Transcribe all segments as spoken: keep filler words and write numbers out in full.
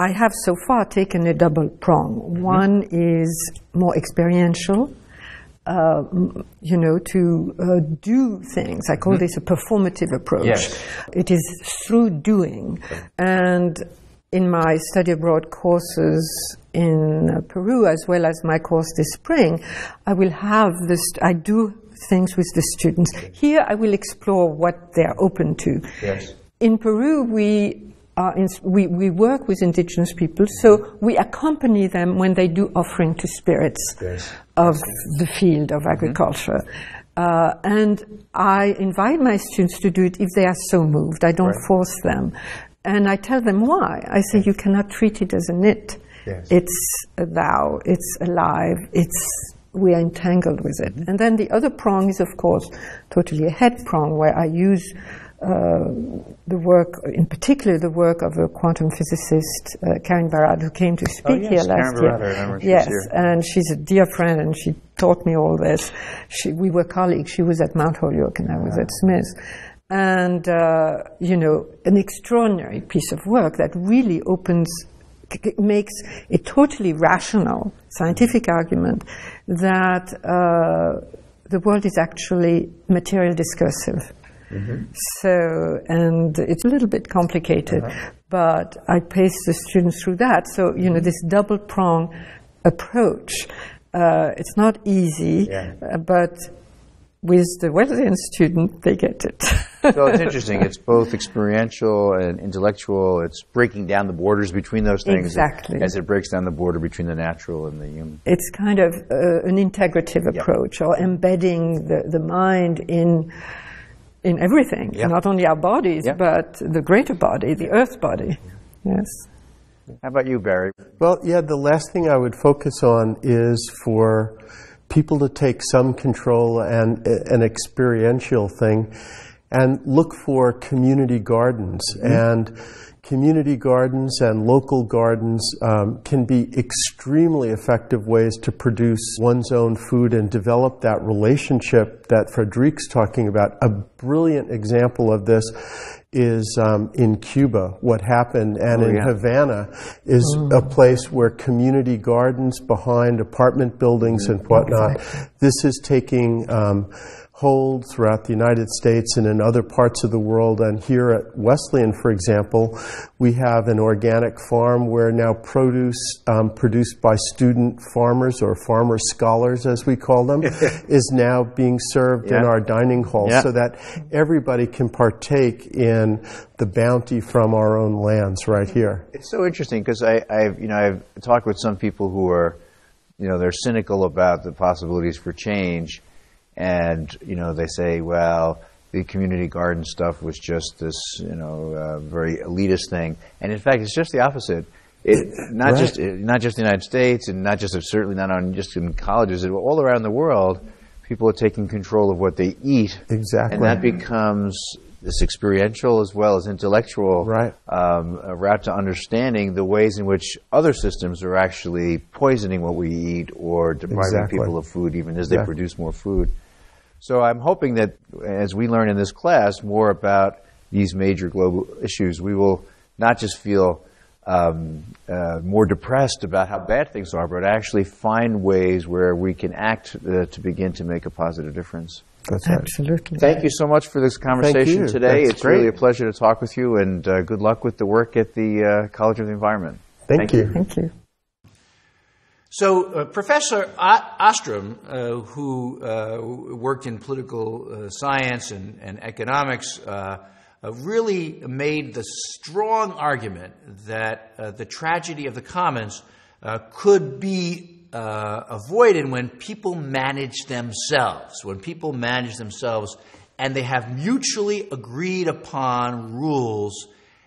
I have so far taken a double prong. Mm-hmm. One is more experiential, uh, you know, to uh, do things. I call mm-hmm. this a performative approach. Yes. It is through doing. And in my study abroad courses in Peru, as well as my course this spring, I will have this, I do things with the students. Here I will explore what they're open to. Yes. In Peru, we are in, we, we work with indigenous people, so we accompany them when they do offering to spirits yes. of the field of agriculture. Mm-hmm. Uh, and I invite my students to do it if they are so moved. I don't right. force them. And I tell them why. I say, you cannot treat it as an it. Yes. It's a thou, it's alive, it's we are entangled with it. And then the other prong is, of course, totally a head prong, where I use uh, the work, in particular the work of a quantum physicist, uh, Karen Barad, who came to speak oh, yes, here last Karen year. Barad, I remember she yes, was here. And she's a dear friend, and she taught me all this. She, we were colleagues. She was at Mount Holyoke, and I was wow. at Smith. And, uh, you know, an extraordinary piece of work that really opens, makes a totally rational scientific argument that uh, the world is actually material discursive. Mm-hmm. So, and it's a little bit complicated, uh-huh. but I pace the students through that. So, you know, this double-prong approach, uh, it's not easy, yeah. uh, but with the Wesleyan student, they get it. So it's interesting. It's both experiential and intellectual. It's breaking down the borders between those things. Exactly. As it breaks down the border between the natural and the human. It's kind of uh, an integrative yep. approach, or embedding the, the mind in in everything, yep. not only our bodies, yep. but the greater body, the earth body. Yes. How about you, Barry? Well, yeah, the last thing I would focus on is for people to take some control and uh, an experiential thing and look for community gardens. Mm-hmm. And community gardens and local gardens um, can be extremely effective ways to produce one's own food and develop that relationship that Frederic's talking about. A brilliant example of this is um, in Cuba, what happened, and oh, in yeah. Havana is mm. a place where community gardens behind apartment buildings mm. and whatnot. Exactly. This is taking um, hold throughout the United States and in other parts of the world. And here at Wesleyan, for example, we have an organic farm where now produce um, produced by student farmers, or farmer scholars as we call them, is now being served yeah. in our dining hall yeah. so that everybody can partake in the bounty from our own lands right here. It's so interesting because I, I've, you know, I've talked with some people who are, you know, they're cynical about the possibilities for change. And, you know, they say, well, the community garden stuff was just this, you know, uh, very elitist thing. And in fact, it's just the opposite. It, not right. just it, not just the United States, and not just certainly not on just in colleges. It, all around the world, people are taking control of what they eat. Exactly. And that becomes this experiential as well as intellectual right. um, a route to understanding the ways in which other systems are actually poisoning what we eat or depriving exactly. people of food even as exactly. they produce more food. So I'm hoping that as we learn in this class more about these major global issues, we will not just feel um, uh, more depressed about how bad things are, but actually find ways where we can act uh, to begin to make a positive difference. That's absolutely. Right. Thank you so much for this conversation today. That's it's great. Really a pleasure to talk with you, and uh, good luck with the work at the uh, College of the Environment. Thank, Thank you. you. Thank you. So uh, Professor Ostrom, uh, who uh, worked in political uh, science and, and economics, uh, uh, really made the strong argument that uh, the tragedy of the commons uh, could be Uh, avoided when people manage themselves, when people manage themselves and they have mutually agreed upon rules,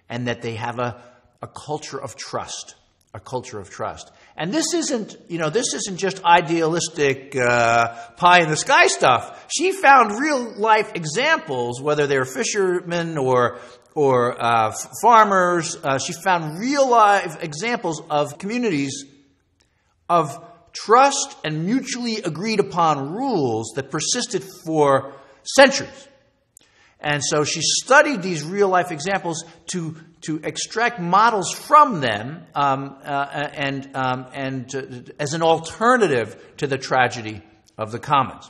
and that they have a, a culture of trust, a culture of trust. And this isn't, you know, this isn't just idealistic uh, pie-in-the-sky stuff. She found real-life examples, whether they were fishermen or or uh, farmers. Uh, she found real-life examples of communities of trust and mutually agreed upon rules that persisted for centuries. And so she studied these real-life examples to to extract models from them um, uh, and, um, and uh, as an alternative to the tragedy of the commons.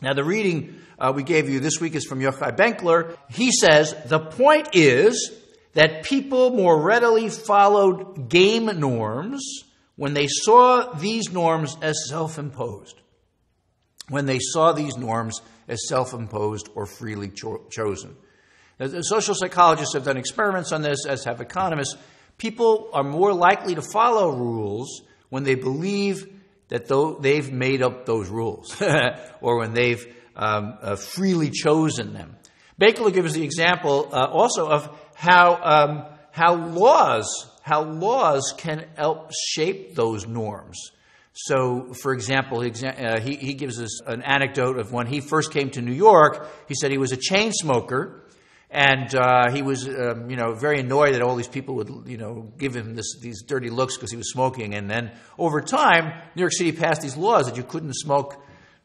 Now, the reading uh, we gave you this week is from Yochai Benkler. He says, the point is that people more readily followed game norms when they saw these norms as self-imposed. When they saw these norms as self-imposed or freely cho- chosen. Now, social psychologists have done experiments on this, as have economists. People are more likely to follow rules when they believe that th- they've made up those rules or when they've um, uh, freely chosen them. Baker gives the example uh, also of how, um, how, laws, how laws can help shape those norms. So, for example, uh, he, he gives us an anecdote of when he first came to New York. He said he was a chain smoker, and uh, he was, um, you know, very annoyed that all these people would, you know, give him this, these dirty looks because he was smoking. And then over time, New York City passed these laws that you couldn't smoke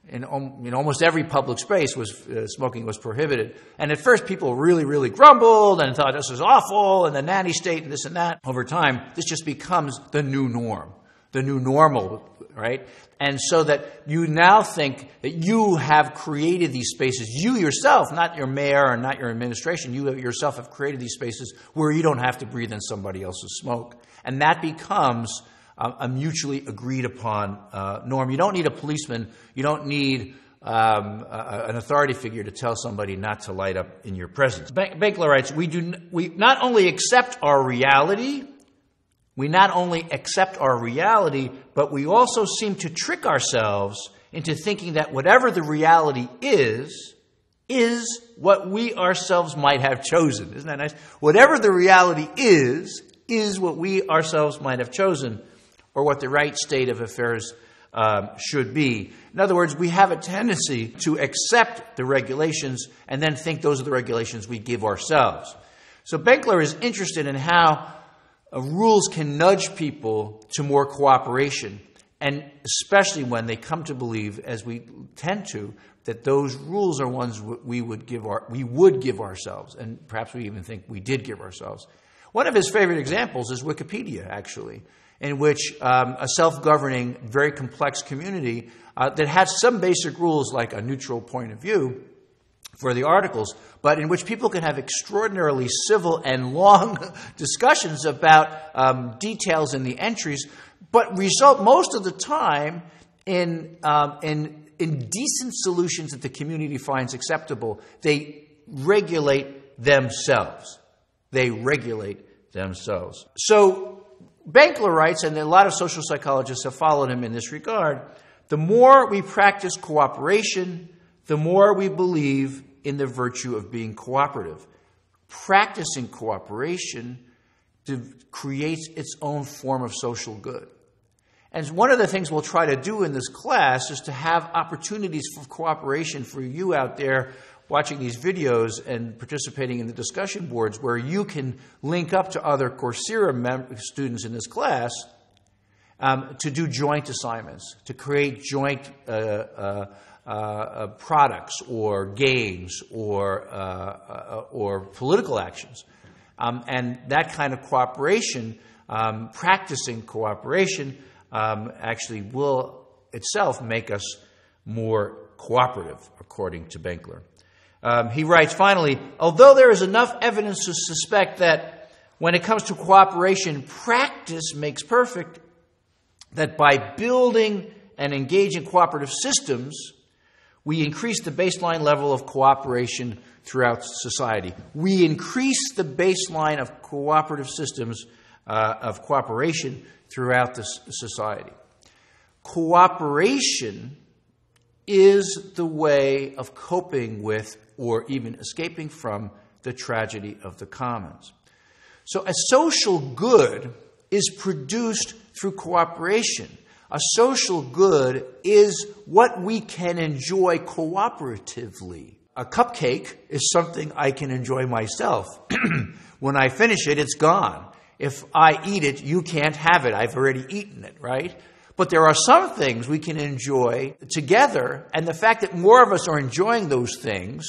in, in almost every public space. Was uh, smoking was prohibited. And at first, people really, really grumbled and thought this was awful, and the nanny state and this and that. Over time, this just becomes the new norm. The new normal, right? And so that you now think that you have created these spaces. You yourself, not your mayor and not your administration, you yourself have created these spaces where you don't have to breathe in somebody else's smoke. And that becomes uh, a mutually agreed upon uh, norm. You don't need a policeman. You don't need um, a, an authority figure to tell somebody not to light up in your presence. Bankler writes, we do n- we not only accept our reality, We not only accept our reality, but we also seem to trick ourselves into thinking that whatever the reality is, is what we ourselves might have chosen. Isn't that nice? Whatever the reality is, is what we ourselves might have chosen, or what the right state of affairs um, should be. In other words, we have a tendency to accept the regulations and then think those are the regulations we give ourselves. So Benkler is interested in how Uh, rules can nudge people to more cooperation, and especially when they come to believe, as we tend to, that those rules are ones w- we would give our, we would give ourselves, and perhaps we even think we did give ourselves. One of his favorite examples is Wikipedia, actually, in which um, a self-governing, very complex community uh, that had some basic rules like a neutral point of view for the articles, but in which people can have extraordinarily civil and long discussions about um, details in the entries, but result most of the time in, um, in in decent solutions that the community finds acceptable. They regulate themselves. They regulate themselves. So Bankler writes, and a lot of social psychologists have followed him in this regard, the more we practice cooperation, the more we believe in the virtue of being cooperative. Practicing cooperation creates its own form of social good. And one of the things we'll try to do in this class is to have opportunities for cooperation for you out there watching these videos and participating in the discussion boards, where you can link up to other Coursera mem- students in this class um, to do joint assignments, to create joint uh, uh, Uh, uh, products or games or uh, uh, or political actions, um, and that kind of cooperation, um, practicing cooperation, um, actually will itself make us more cooperative, according to Benkler. Um, he writes, finally, although there is enough evidence to suspect that when it comes to cooperation, practice makes perfect, that by building and engaging cooperative systems, we increase the baseline level of cooperation throughout society. We increase the baseline of cooperative systems uh, of cooperation throughout the society. Cooperation is the way of coping with or even escaping from the tragedy of the commons. So a social good is produced through cooperation. A social good is what we can enjoy cooperatively. A cupcake is something I can enjoy myself. When I finish it, it's gone. If I eat it, you can't have it. I've already eaten it, right? But there are some things we can enjoy together, and the fact that more of us are enjoying those things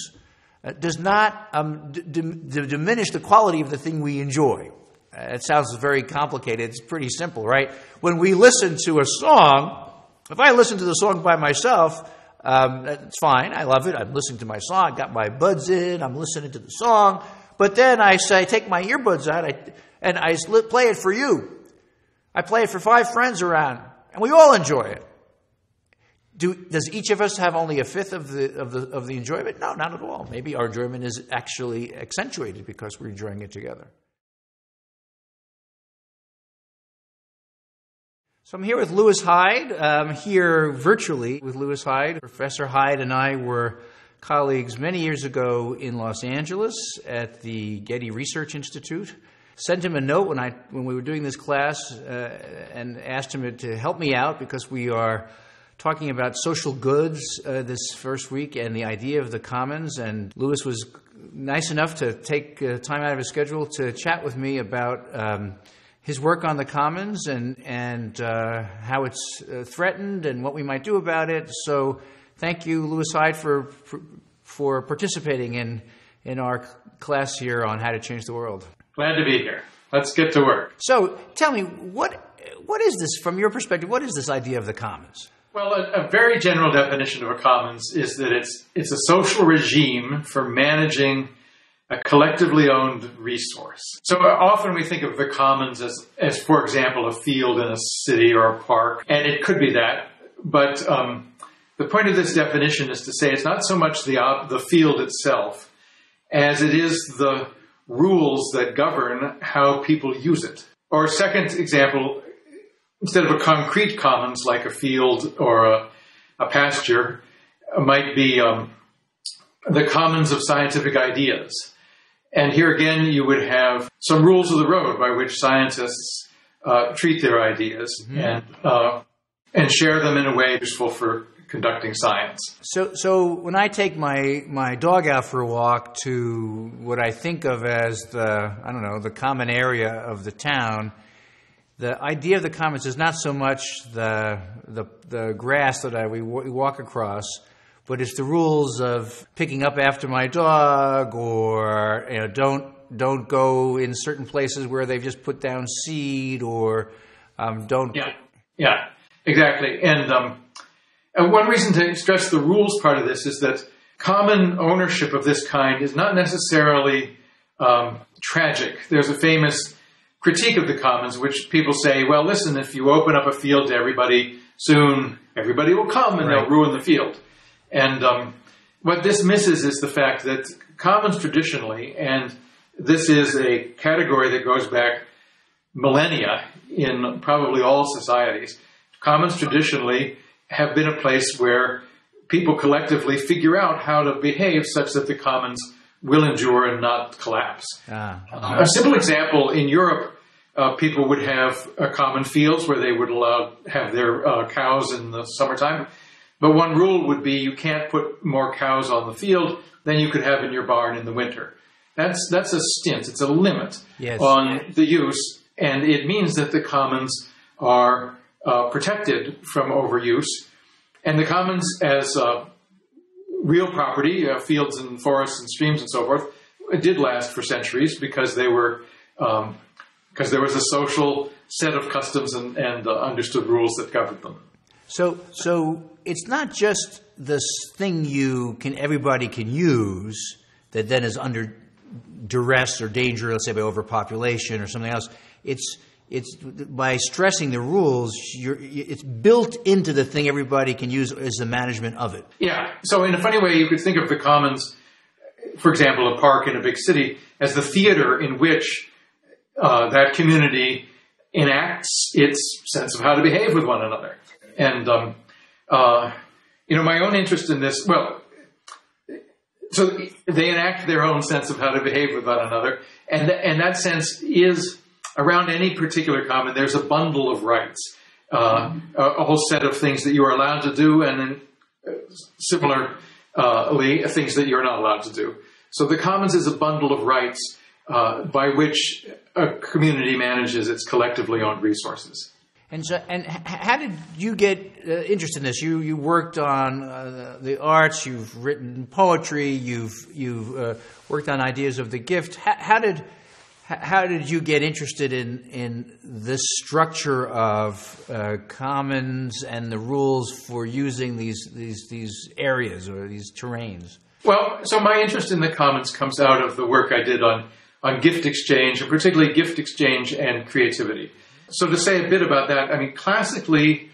uh, does not um, d d diminish the quality of the thing we enjoy. Uh, it sounds very complicated. It's pretty simple, right? When we listen to a song, if I listen to the song by myself, um, it's fine. I love it. I'm listening to my song. I got my buds in. I'm listening to the song. But then I say, take my earbuds out I, and I play it for you. I play it for five friends around, and we all enjoy it. Do, does each of us have only a fifth of the, of, the, of the enjoyment? No, not at all. Maybe our enjoyment is actually accentuated because we're enjoying it together. So I'm here with Lewis Hyde. I'm here virtually with Lewis Hyde. Professor Hyde and I were colleagues many years ago in Los Angeles at the Getty Research Institute. Sent him a note when, I, when we were doing this class uh, and asked him to help me out because we are talking about social goods uh, this first week and the idea of the commons. And Lewis was nice enough to take uh, time out of his schedule to chat with me about um, his work on the commons and, and uh, how it's uh, threatened and what we might do about it. So thank you, Lewis Hyde, for, for, for participating in, in our class here on how to change the world. Glad to be here. Let's get to work. So tell me, what what is this, from your perspective, what is this idea of the commons? Well, a, a very general definition of a commons is that it's, it's a social regime for managing a collectively owned resource. So often we think of the commons as, as for example, a field in a city or a park, and it could be that. But um, the point of this definition is to say it's not so much the, uh, the field itself as it is the rules that govern how people use it. Or a second example, instead of a concrete commons like a field or a, a pasture, might be um, the commons of scientific ideas. And here again, you would have some rules of the road by which scientists uh, treat their ideas mm-hmm. and, uh, and share them in a way useful for conducting science. So, so when I take my, my dog out for a walk to what I think of as the, I don't know, the common area of the town, the idea of the commons is not so much the, the, the grass that I, we, we walk across, but it's the rules of picking up after my dog or, you know, don't, don't go in certain places where they've just put down seed or um, don't. Yeah, yeah, exactly. And, um, And one reason to stress the rules part of this is that common ownership of this kind is not necessarily um, tragic. There's a famous critique of the commons, which people say, well, listen, if you open up a field to everybody, soon everybody will come and right. they'll ruin the field. And um, what this misses is the fact that commons traditionally, and this is a category that goes back millennia in probably all societies, commons traditionally have been a place where people collectively figure out how to behave such that the commons will endure and not collapse. Ah, okay. A simple example, in Europe, uh, people would have uh, common fields where they would allow have their uh, cows in the summertime. But one rule would be you can't put more cows on the field than you could have in your barn in the winter. That's, that's a stint. It's a limit yes. on the use. And it means that the commons are Uh, protected from overuse, and the commons as uh, real property, uh, fields and forests and streams and so forth, it did last for centuries because they were, um, because there was a social set of customs and, and uh, understood rules that governed them. So, so it's not just this thing you can everybody can use that then is under duress or danger, let's say by overpopulation or something else. It's It's by stressing the rules, you're, it's built into the thing everybody can use is the management of it. Yeah. So in a funny way, you could think of the commons, for example, a park in a big city, as the theater in which uh, that community enacts its sense of how to behave with one another. And, um, uh, you know, my own interest in this, well, so they enact their own sense of how to behave with one another. And, th and that sense is... Around any particular common, there's a bundle of rights, uh, a, a whole set of things that you are allowed to do and then uh, similarly uh, things that you're not allowed to do. So the commons is a bundle of rights uh, by which a community manages its collectively owned resources. And so, and how did you get uh, interested in this? You you worked on uh, the arts. You've written poetry. You've you've uh, worked on ideas of the gift. How, how did how did you get interested in in this structure of uh, commons and the rules for using these these these areas or these terrains? Well, so my interest in the commons comes out of the work I did on on gift exchange, and particularly gift exchange and creativity. So to say a bit about that, I mean, classically,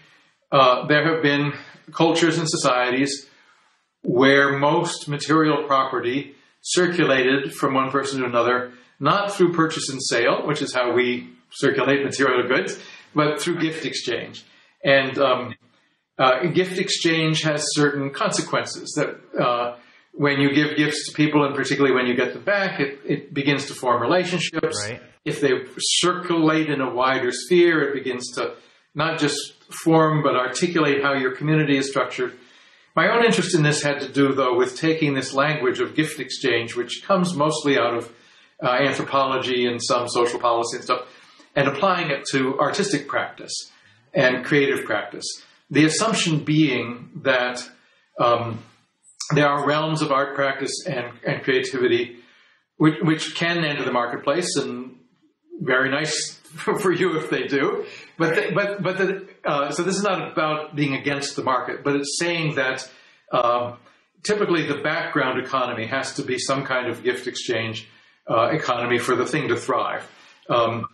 uh, there have been cultures and societies where most material property circulated from one person to another, not through purchase and sale, which is how we circulate material goods, but through gift exchange. And um, uh, gift exchange has certain consequences that uh, when you give gifts to people, and particularly when you get them back, it, it begins to form relationships. Right. If they circulate in a wider sphere, it begins to not just form, but articulate how your community is structured. My own interest in this had to do, though, with taking this language of gift exchange, which comes mostly out of uh, anthropology and some social policy and stuff, and applying it to artistic practice and creative practice. The assumption being that um, there are realms of art practice and, and creativity which, which can enter the marketplace, and very nice for you if they do, but the, but but the, uh, so this is not about being against the market, but it's saying that um, typically the background economy has to be some kind of gift exchange uh, economy for the thing to thrive. Um,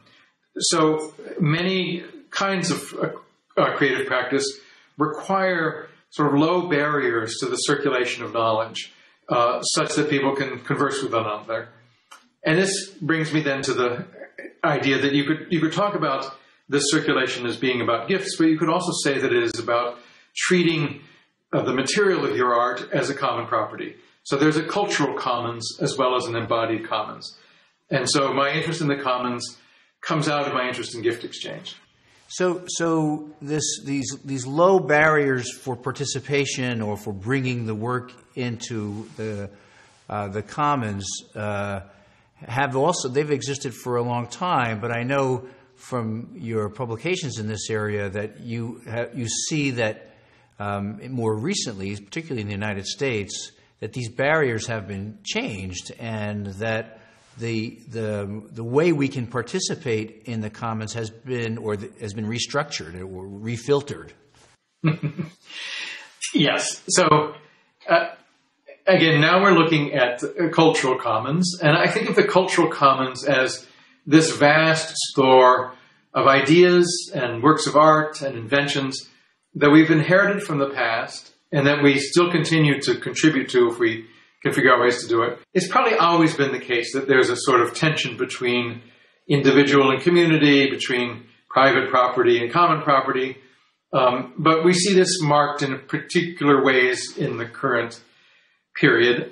so many kinds of uh, uh, creative practice require sort of low barriers to the circulation of knowledge, uh, such that people can converse with one another. And this brings me then to the idea that you could you could talk about this circulation as being about gifts, but you could also say that it is about treating uh, the material of your art as a common property. So there's a cultural commons as well as an embodied commons. And so my interest in the commons comes out of my interest in gift exchange. So so this these these low barriers for participation or for bringing the work into the uh, the commons uh, have also, they've existed for a long time, but I know from your publications in this area that you have, you see that um, more recently, particularly in the United States, that these barriers have been changed, and that the the the way we can participate in the commons has been or the, has been restructured or refiltered. Yes. So. Uh Again, now we're looking at cultural commons, and I think of the cultural commons as this vast store of ideas and works of art and inventions that we've inherited from the past and that we still continue to contribute to if we can figure out ways to do it. It's probably always been the case that there's a sort of tension between individual and community, between private property and common property, um, but we see this marked in particular ways in the current period.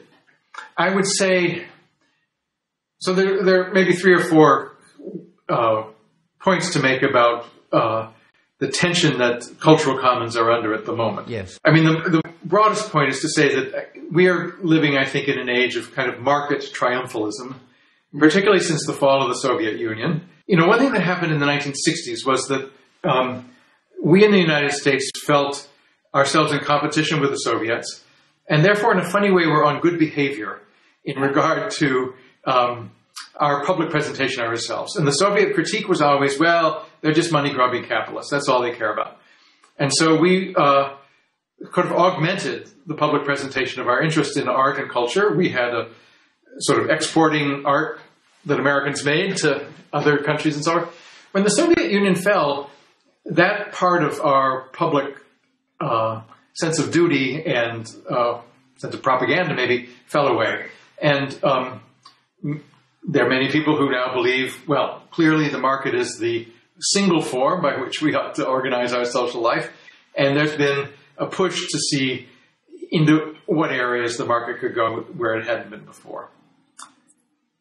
I would say, so there, there are maybe three or four uh, points to make about uh, the tension that cultural commons are under at the moment. Yes. I mean, the, the broadest point is to say that we are living, I think, in an age of kind of market triumphalism, particularly since the fall of the Soviet Union. You know, one thing that happened in the nineteen sixties was that um, we in the United States felt ourselves in competition with the Soviets, and therefore, in a funny way, we're on good behavior in regard to um, our public presentation of ourselves. And the Soviet critique was always, well, they're just money-grubbing capitalists. That's all they care about. And so we uh, kind of augmented the public presentation of our interest in art and culture. We had a sort of exporting art that Americans made to other countries and so on. When the Soviet Union fell, that part of our public uh sense of duty and uh, sense of propaganda maybe fell away. And um, there are many people who now believe, well, clearly the market is the single form by which we ought to organize our social life. And there's been a push to see into what areas the market could go where it hadn't been before.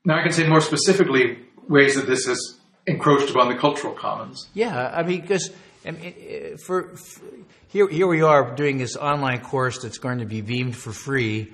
Now I can say more specifically ways that this has encroached upon the cultural commons. Yeah, I mean, because I mean, for, for here, here we are doing this online course that's going to be beamed for free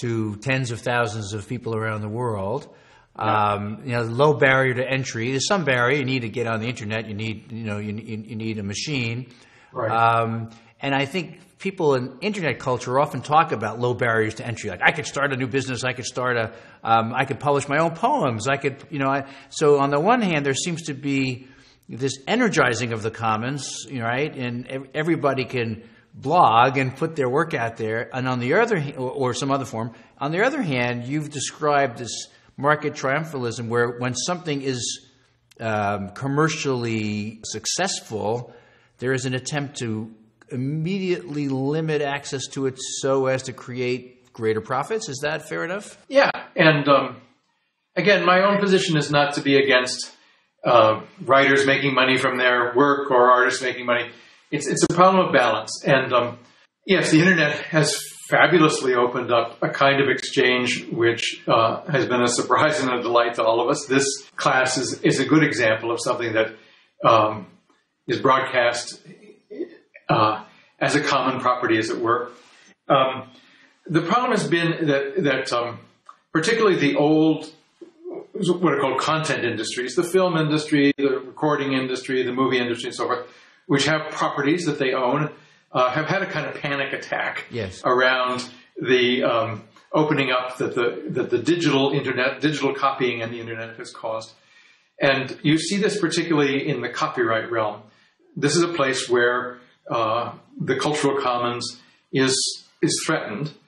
to tens of thousands of people around the world, Um, you know, low barrier to entry. There's some barrier. You need to get on the internet. You need, you know, you, you, you need a machine. Right. Um, and I think people in internet culture often talk about low barriers to entry. Like, I could start a new business. I could start a. Um, I could publish my own poems. I could, you know. I, so on the one hand, there seems to be this energizing of the commons, right? And everybody can blog and put their work out there. And on the other, or some other form. On the other hand, you've described this market triumphalism, where when something is um, commercially successful, there is an attempt to immediately limit access to it so as to create greater profits. Is that fair enough? Yeah. And um, again, my own position is not to be against uh, writers making money from their work or artists making money. It's, it's a problem of balance. And um, yes, the internet has fabulously opened up a kind of exchange which uh, has been a surprise and a delight to all of us. This class is, is a good example of something that um, is broadcast uh, as a common property, as it were. Um, the problem has been that, that um, particularly the old, what are called content industries, the film industry, the recording industry, the movie industry, and so forth, which have properties that they own, Uh, have had a kind of panic attack yes. around the um, opening up that the that the digital internet, digital copying, and the internet has caused. And you see this particularly in the copyright realm. This is a place where uh, the cultural commons is is threatened,